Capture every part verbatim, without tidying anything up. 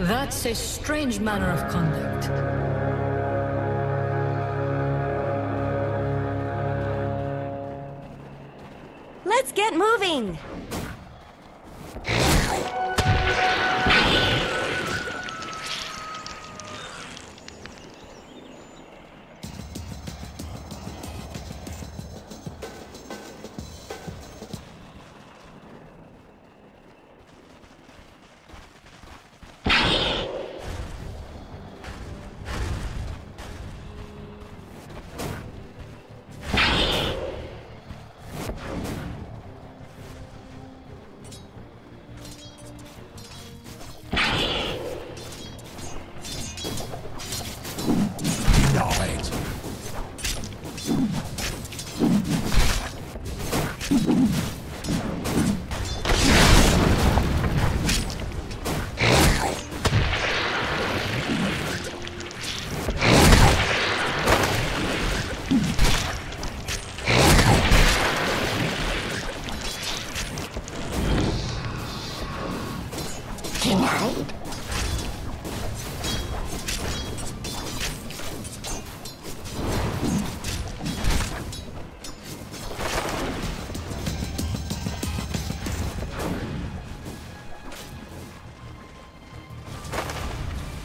That's a strange manner of conduct. Let's get moving!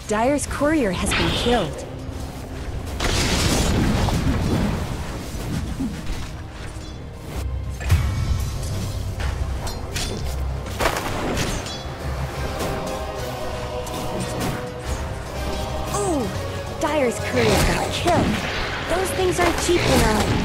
Dire's courier has been killed. Oh! Dire's courier got killed. Those things aren't cheap enough.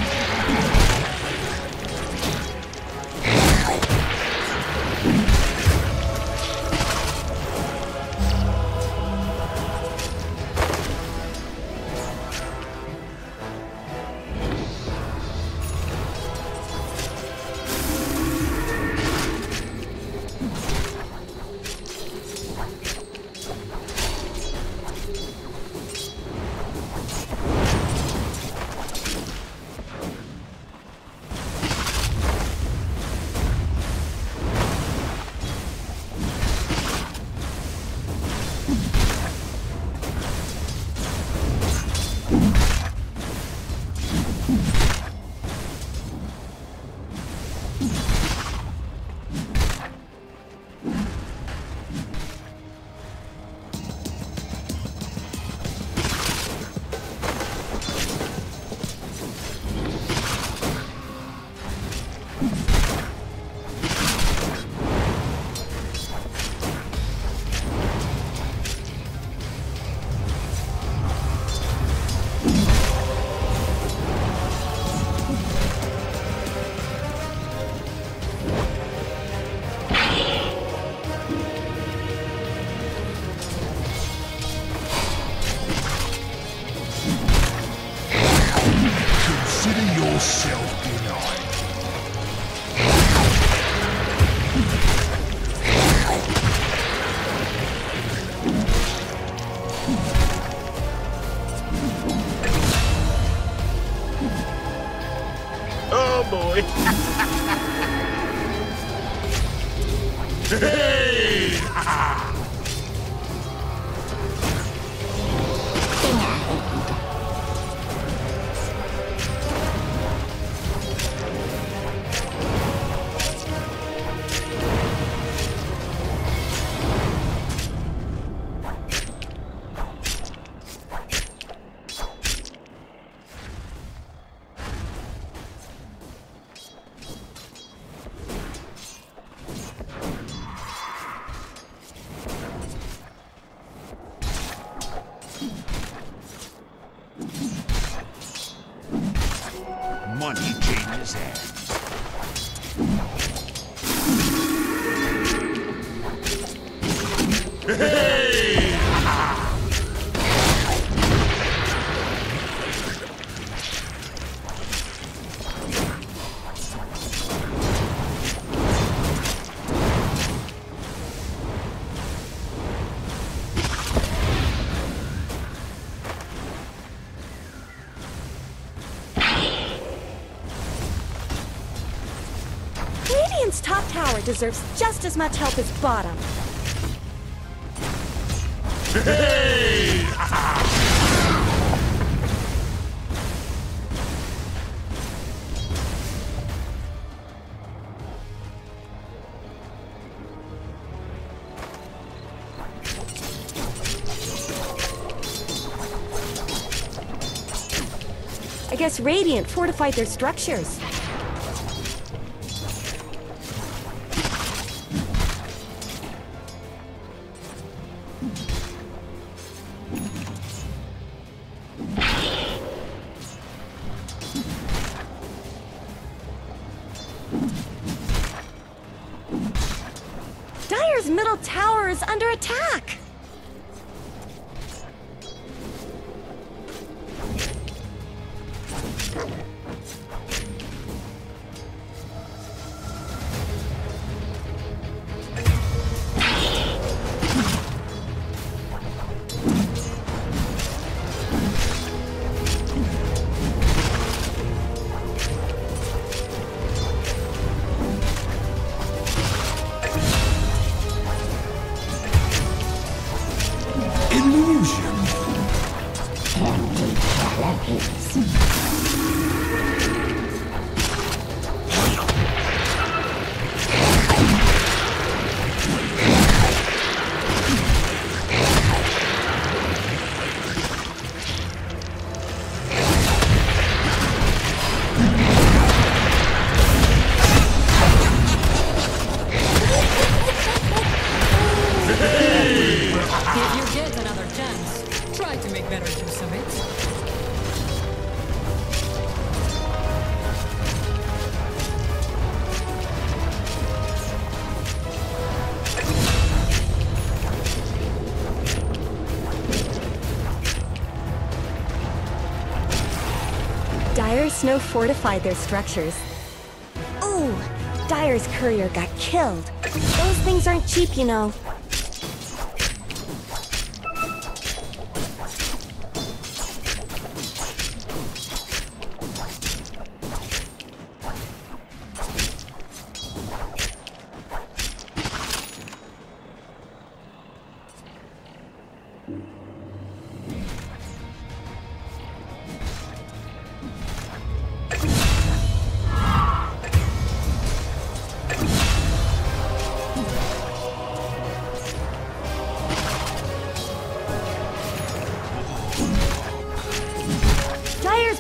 Top tower deserves just as much help as bottom. Hey! I guess Radiant fortified their structures. Middle tower is under attack. Dire Snow fortified their structures. Ooh, Dire's courier got killed. Those things aren't cheap, you know.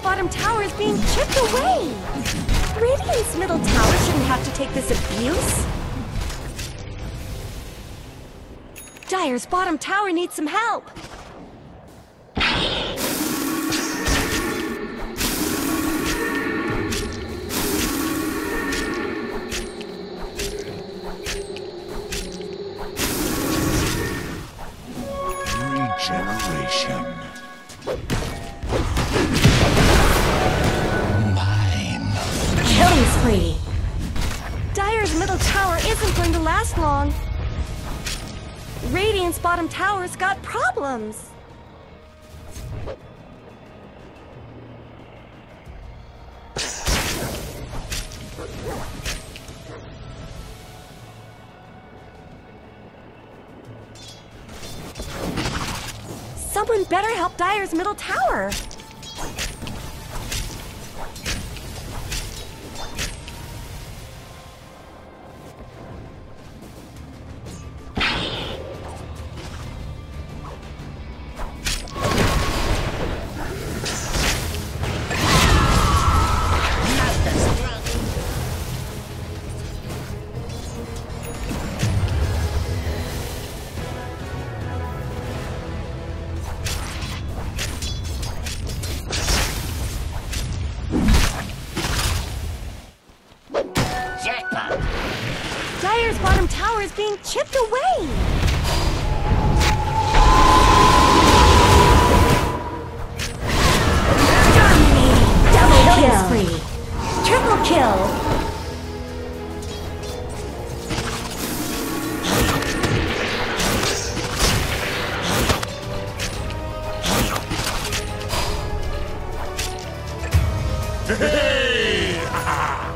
Bottom tower is being chipped away! Radiant's middle tower shouldn't have to take this abuse! Dire's bottom tower needs some help! Regeneration. Free. Dire's middle tower isn't going to last long. Radiant's bottom tower's got problems. Someone better help Dire's middle tower. Dire's bottom tower is being chipped away! Dominating! Double kill! Spree. Triple kill! Hey! Ha-ha!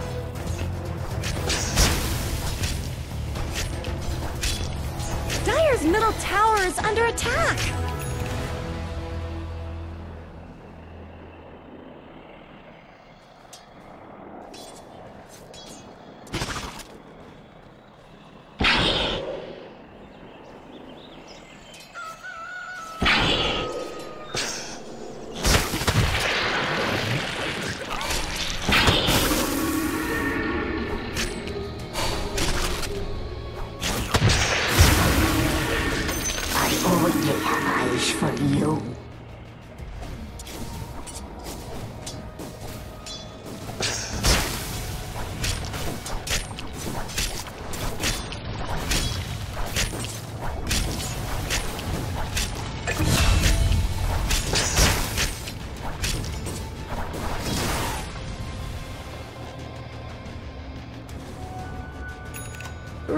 Dyer's middle tower is under attack.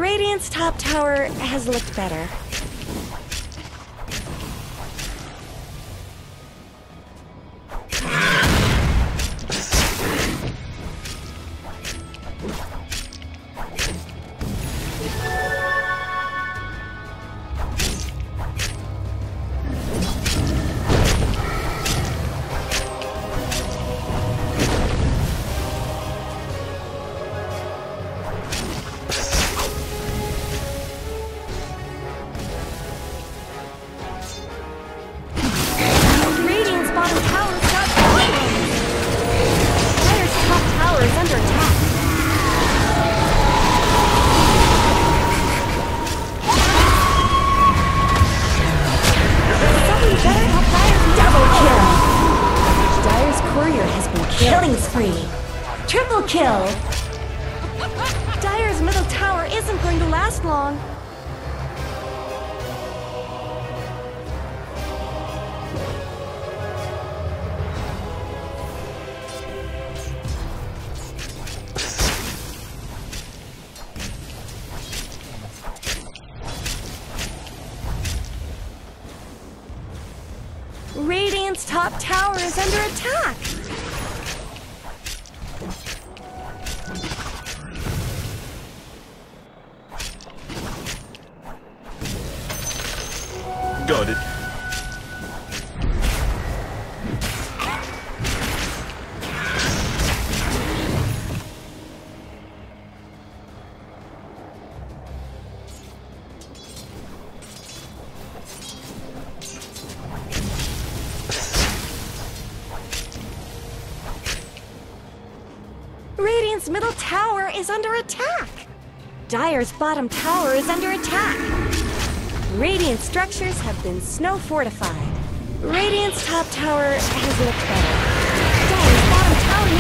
Radiant's top tower has looked better. Kill! Dyer's middle tower isn't going to last long. Radiant's top tower is under attack. Got it. Radiant's middle tower is under attack. Dyer's bottom tower is under attack. Radiant structures have been snow fortified. Radiant's top tower has looked better. Dyer's bottom tower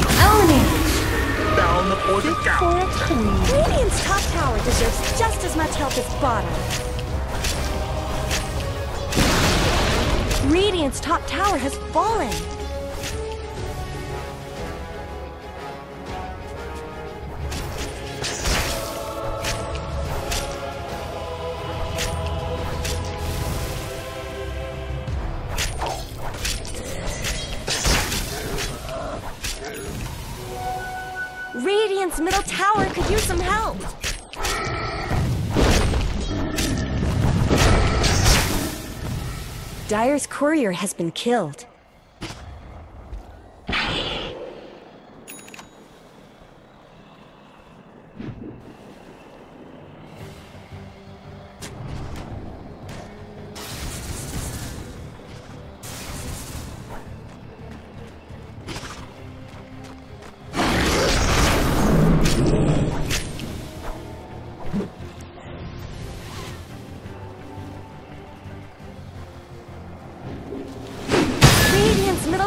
needs some help! Own it! Down the forty count! Radiant's top tower deserves just as much help as bottom. Radiant's top tower has fallen. Radiant's middle tower could use some help. Dyer's courier has been killed.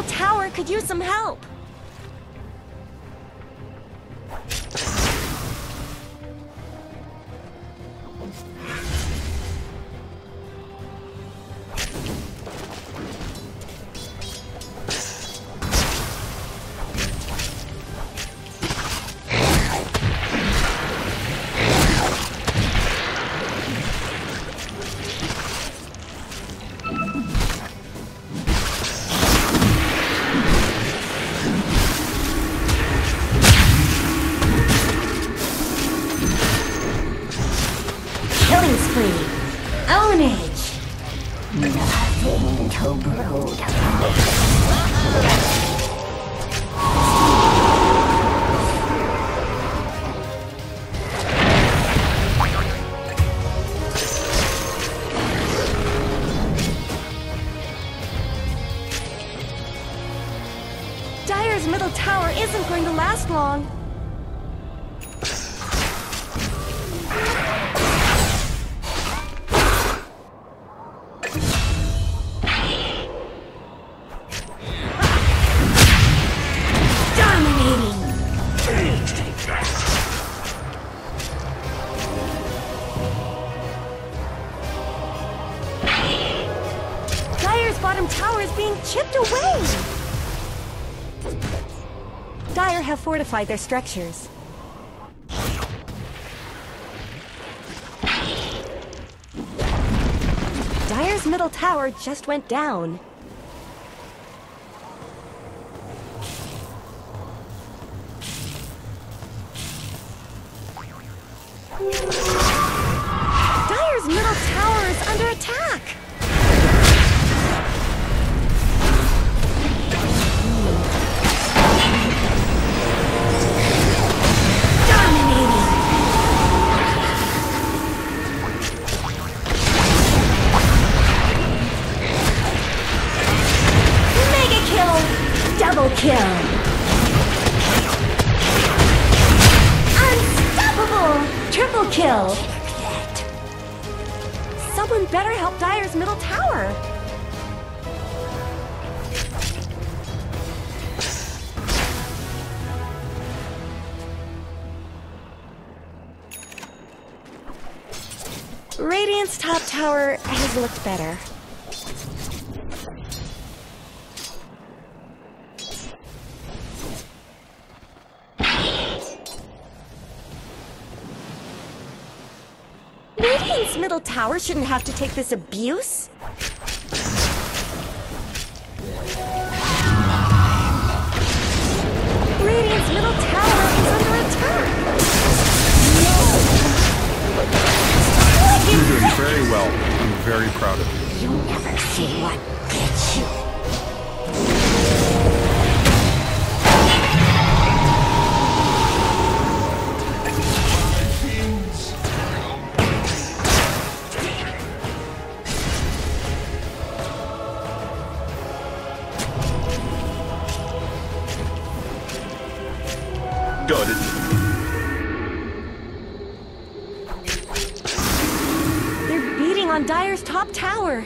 Tower could use some help. free. Own it. Nothing to brood about. Dire's middle tower isn't going to last long. Dire's bottom tower is being chipped away! Dire have fortified their structures. Dire's middle tower just went down. Dire's middle tower is under attack! Double kill! Unstoppable! Triple kill! Someone better help Dire's middle tower! Radiant's top tower has looked better. Radiant's middle tower shouldn't have to take this abuse. Radiant's middle tower is under attack. No. You're doing very well. I'm very proud of you. You'll never see what gets you. Got it. They're beating on Dire's top tower.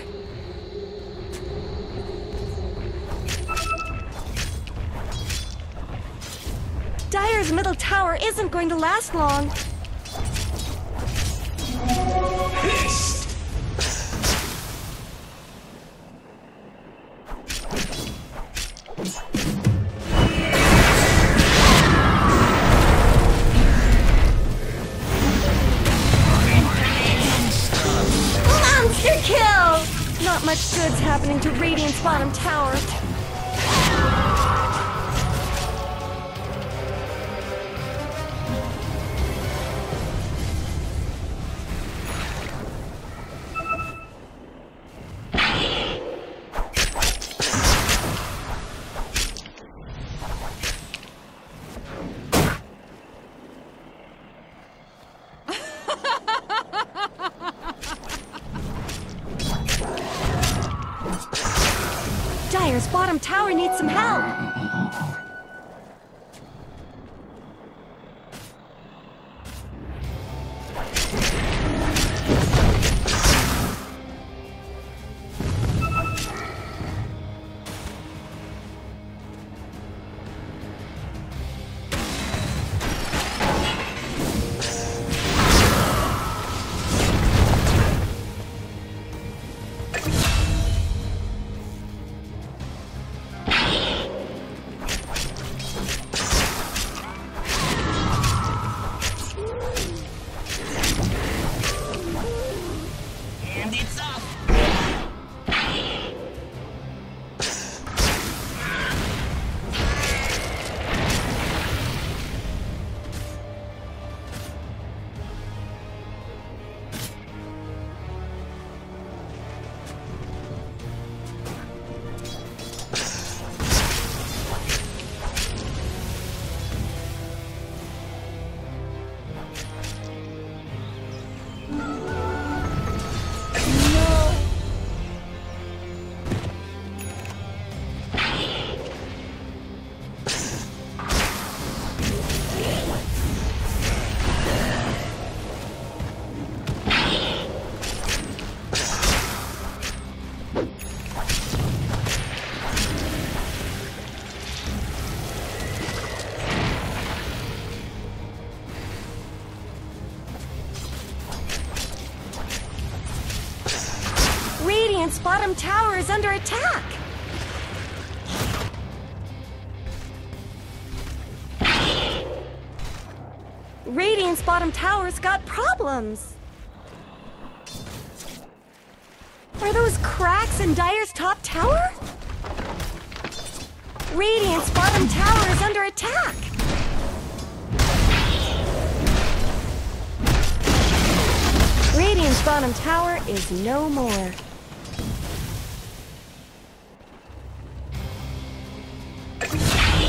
Dire's middle tower isn't going to last long. Not much good's happening to Radiant's bottom tower. Dire's bottom tower needs some help! giant's bottom tower is under attack! Radiant's bottom tower's got problems! Are those cracks in Dire's top tower? Radiant's bottom tower is under attack! Radiant's bottom tower is no more.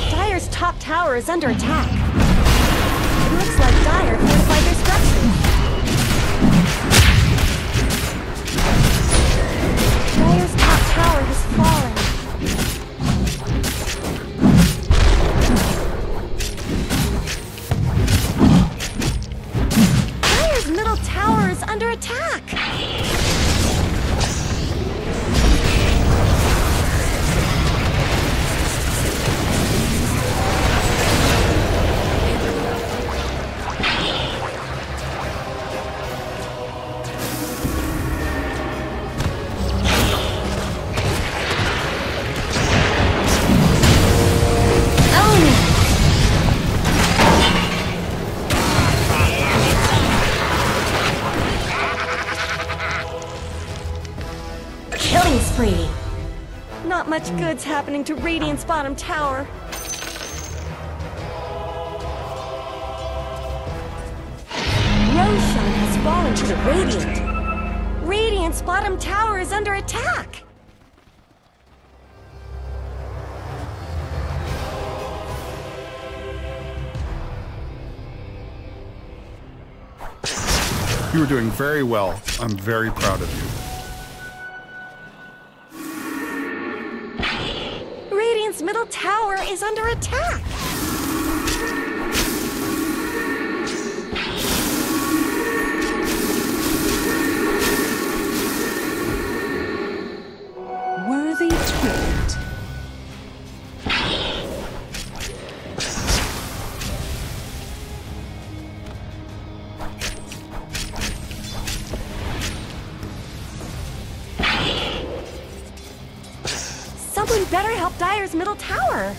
Dire's top tower is under attack. It looks like Dire fortified their structures. Dire's top tower has fallen. Tower is under attack! Much good's happening to Radiant's bottom tower. Roshan has fallen to the Radiant. Radiant's bottom tower is under attack. You were doing very well. I'm very proud of you. Middle tower is under attack! Worthy Twin. Better help Dire's middle tower!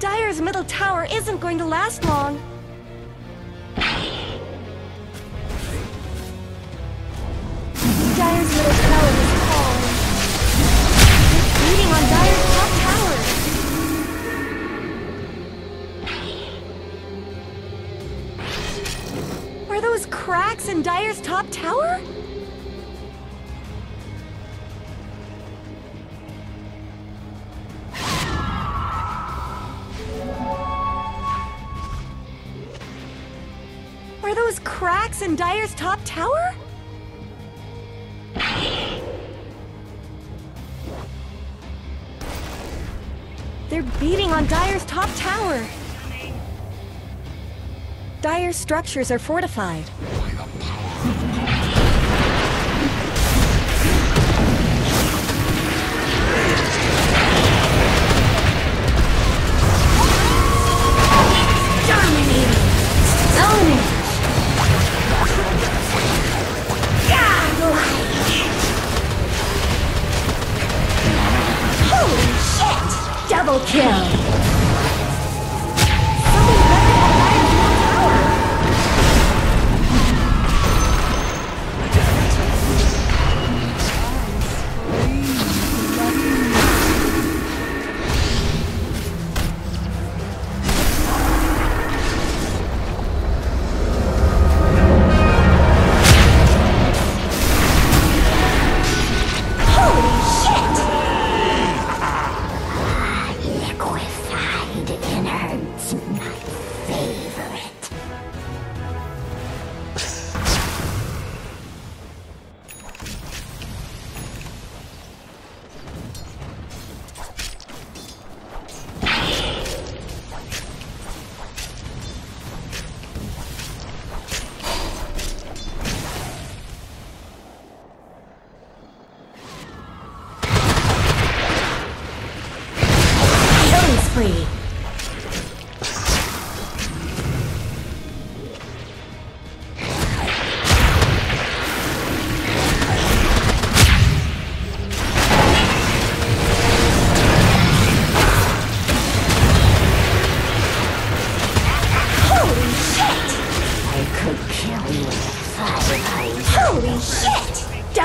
Dire's middle tower isn't going to last long. Dire's middle tower is falling. It's beating on Dire's top tower. Are those cracks in Dire's top tower? Are those cracks in Dire's top tower? They're beating on Dire's top tower. Dire's structures are fortified. Double kill! Someone better than Dire's middle tower!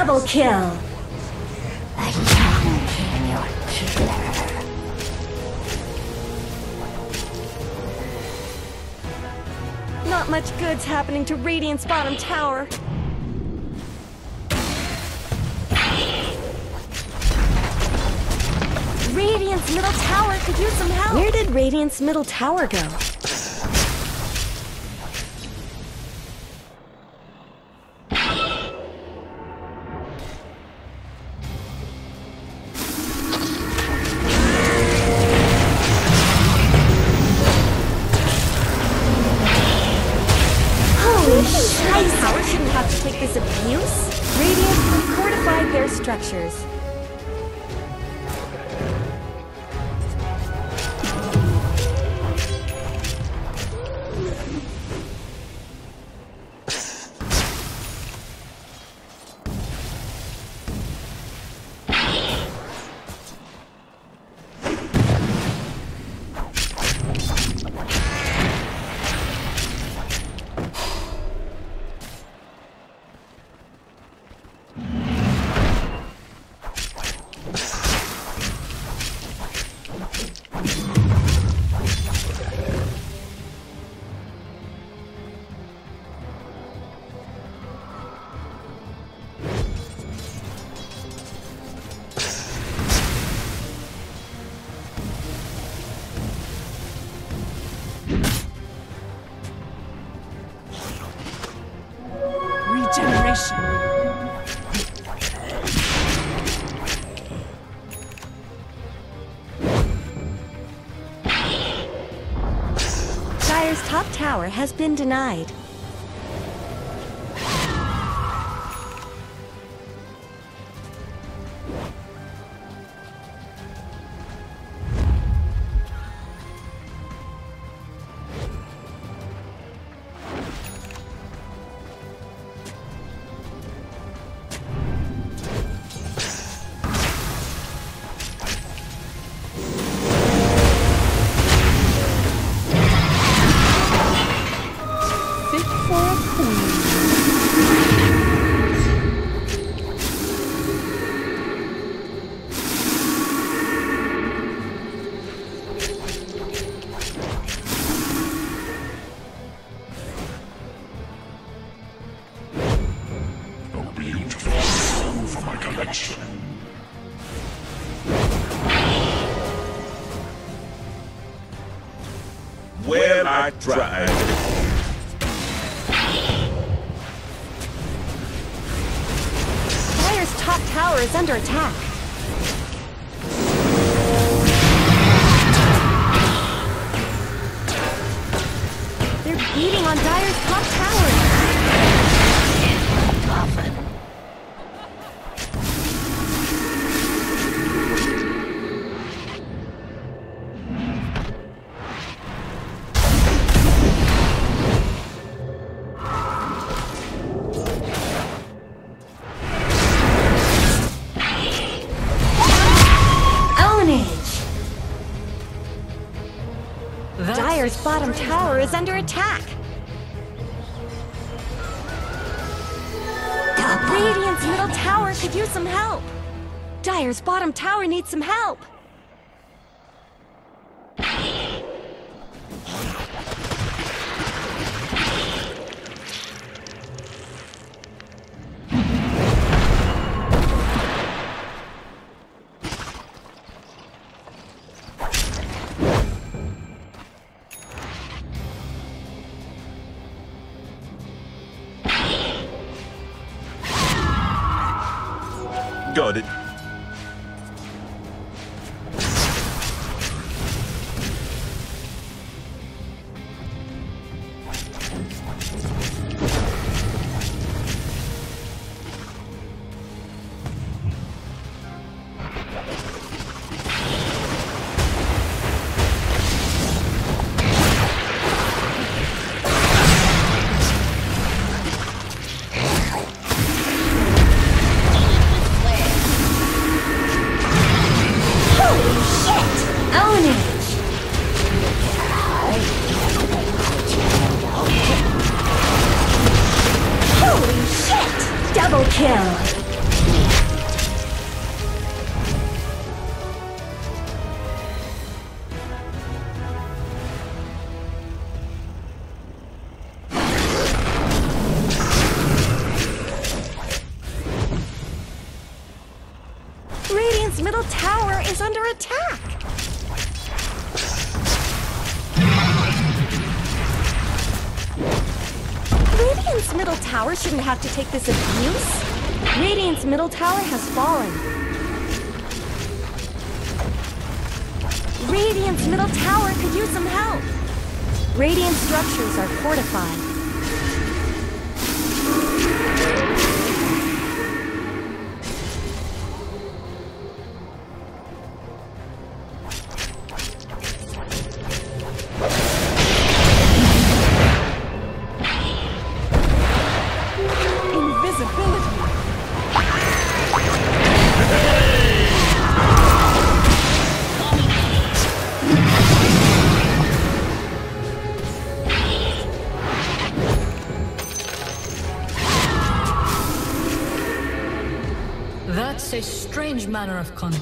Double kill. I can't kill your killer. Not much good's happening to Radiant's bottom tower. Radiant's middle tower could use some help. Where did Radiant's middle tower go? Tower has been denied. Drive. Fire's top tower is under attack. They're beating on Dire's top tower. Bottom tower is under attack. Radiant's middle tower could use some help. Dire's bottom tower needs some help. Got it. Kill. middle tower shouldn't have to take this abuse? Radiant's middle tower has fallen. Radiant's middle tower could use some help. Radiant structures are fortified. That's a strange manner of conduct.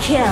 Kill.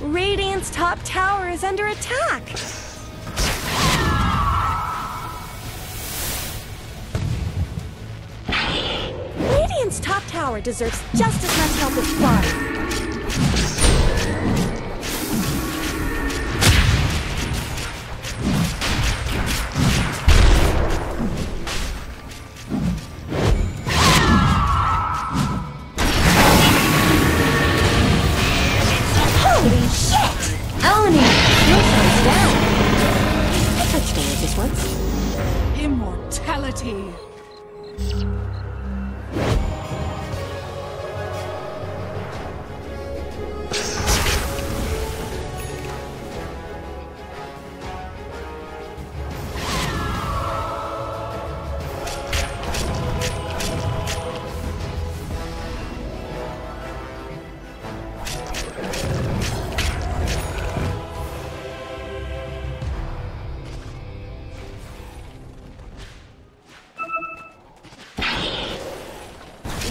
Radiant's top tower is under attack. Radiant's top tower deserves just as much help as Bard.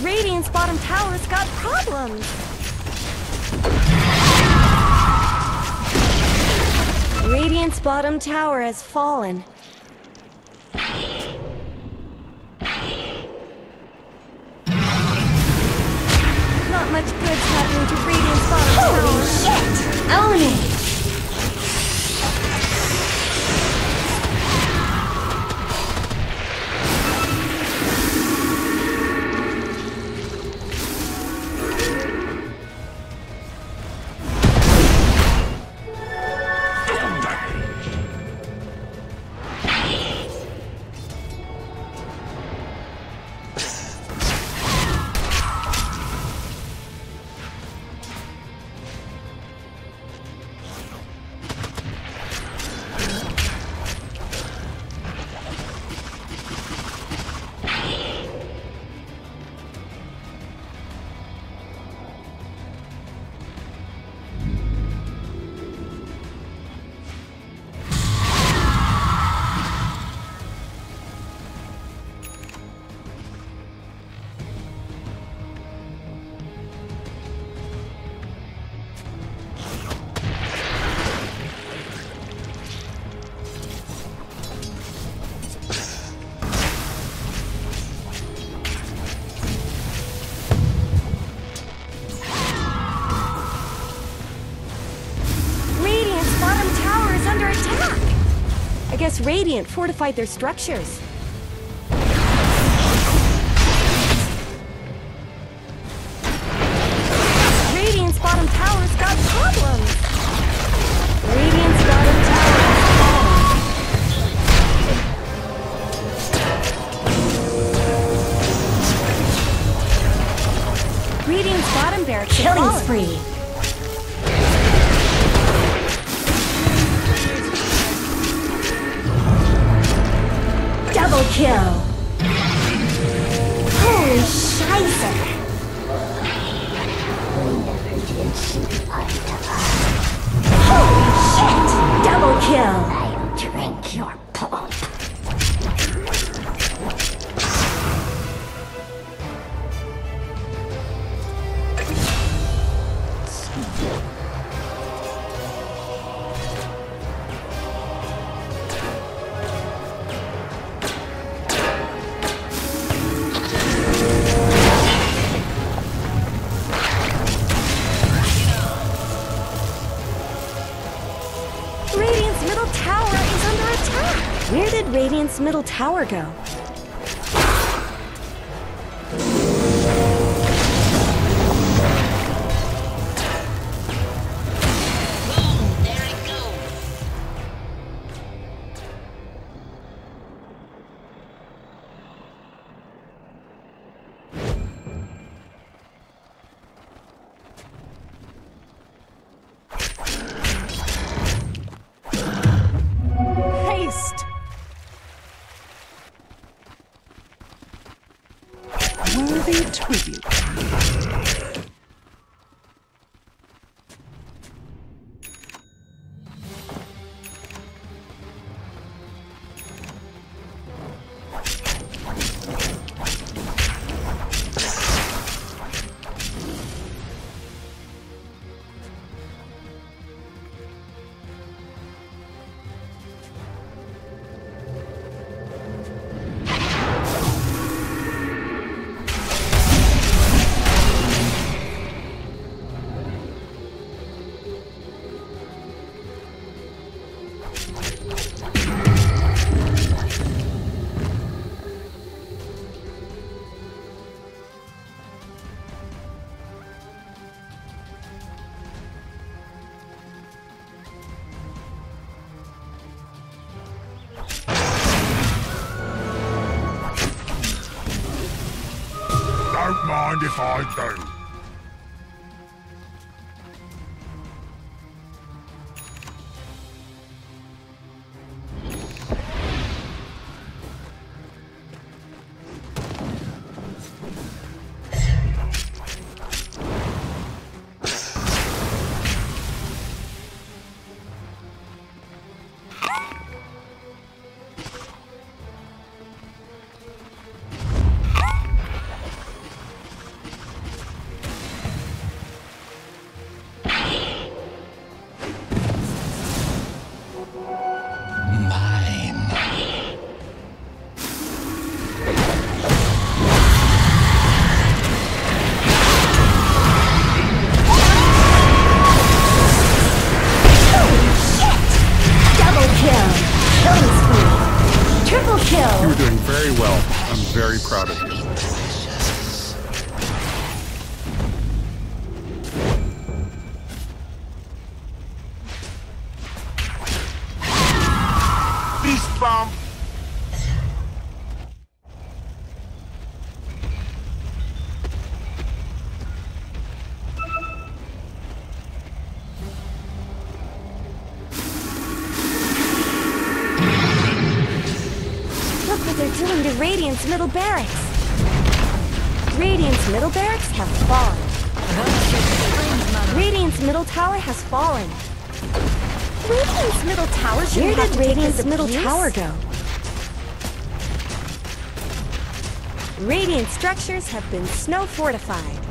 Radiant's bottom tower's got problems! Radiant's bottom tower has fallen. Not much good's happening to Radiant's bottom tower. Holy shit! Own it! guess Radiant fortified their structures. Radiant's bottom tower's got problems. Radiant's bottom tower's fallen. Radiant's bottom barracks are falling. Killing spree. Double kill! Holy Scheiße! Holy shit! Double kill! I'll drink your pulp! Where did Radiant's middle tower go? Boom, there it goes. Don't mind if I do. You're doing very well. I'm very proud of you. Beast bomb! Doing to Radiant's middle barracks. Radiant's middle barracks have fallen. Radiant's middle tower has fallen. Radiant's middle tower should Where did Radiant's middle tower go? Radiant structures have been snow fortified.